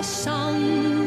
the sun.